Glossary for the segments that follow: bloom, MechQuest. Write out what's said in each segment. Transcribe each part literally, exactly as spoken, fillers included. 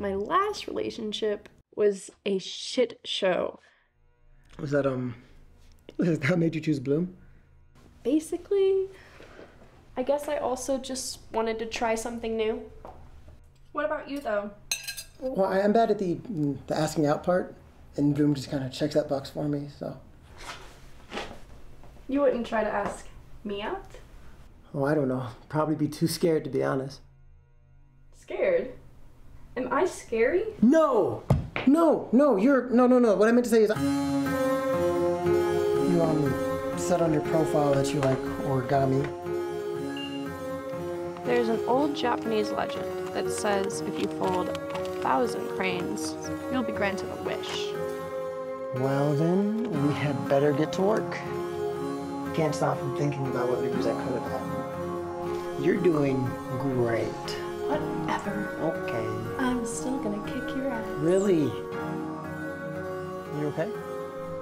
My last relationship was a shit show. Was that, um, was that made you choose Bloom? Basically, I guess I also just wanted to try something new. What about you, though? Well, I'm bad at the, the asking out part, and Bloom just kind of checks that box for me, so. You wouldn't try to ask me out? Oh, I don't know. Probably be too scared, to be honest. Scared? Am I scary? No! No, no, you're, no, no, no. What I meant to say is, you um, said on your profile that you like origami. There's an old Japanese legend that says if you fold a thousand cranes, you'll be granted a wish. Well then, we had better get to work. Can't stop from thinking about what degrees I could have had. You're doing great. Whatever. Okay. I'm still gonna kick your ass. Really? You okay?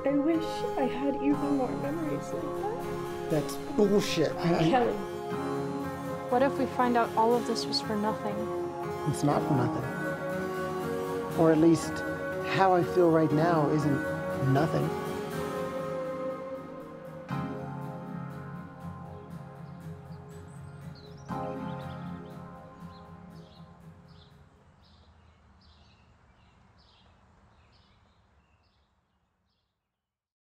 I wish I had even more memories like that. That's bullshit. Kelly, what if we find out all of this was for nothing? It's not for nothing. Or at least, how I feel right now isn't nothing.